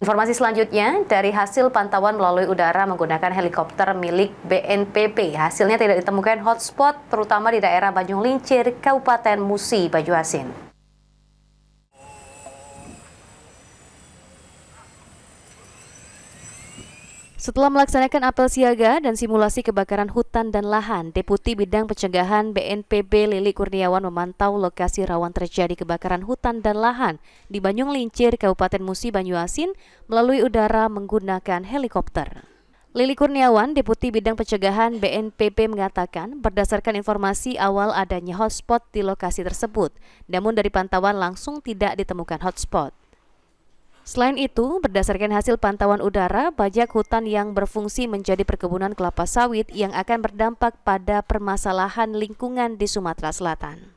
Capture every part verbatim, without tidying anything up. Informasi selanjutnya, dari hasil pantauan melalui udara menggunakan helikopter milik B N P B, hasilnya tidak ditemukan hotspot, terutama di daerah Bayung Lencir, Kabupaten Musi, Banyuasin. Setelah melaksanakan apel siaga dan simulasi kebakaran hutan dan lahan, Deputi Bidang Pencegahan B N P B Lili Kurniawan memantau lokasi rawan terjadi kebakaran hutan dan lahan di Bayung Lencir, Kabupaten Musi, Banyuasin melalui udara menggunakan helikopter. Lili Kurniawan, Deputi Bidang Pencegahan B N P B mengatakan berdasarkan informasi awal adanya hotspot di lokasi tersebut, namun dari pantauan langsung tidak ditemukan hotspot. Selain itu, berdasarkan hasil pantauan udara, banyak hutan yang berfungsi menjadi perkebunan kelapa sawit yang akan berdampak pada permasalahan lingkungan di Sumatera Selatan.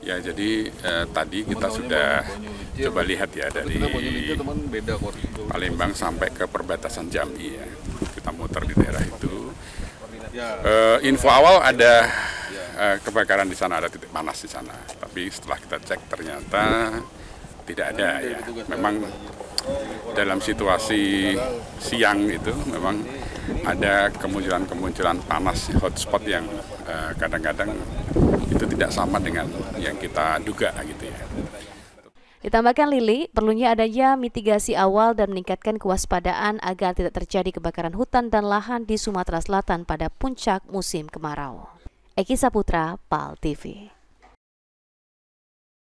Ya, jadi eh, tadi kita sudah coba lihat ya dari Palembang sampai ke perbatasan Jambi ya. Kita muter di daerah itu. Eh, info awal ada eh, kebakaran di sana, ada titik panas di sana. Tapi setelah kita cek ternyata tidak ada ya. Memang dalam situasi siang itu memang ada kemunculan-kemunculan panas hotspot yang kadang-kadang eh, itu tidak sama dengan yang kita duga gitu ya. Ditambahkan Lili, perlunya adanya mitigasi awal dan meningkatkan kewaspadaan agar tidak terjadi kebakaran hutan dan lahan di Sumatera Selatan pada puncak musim kemarau. Eki Saputra, P A L T V.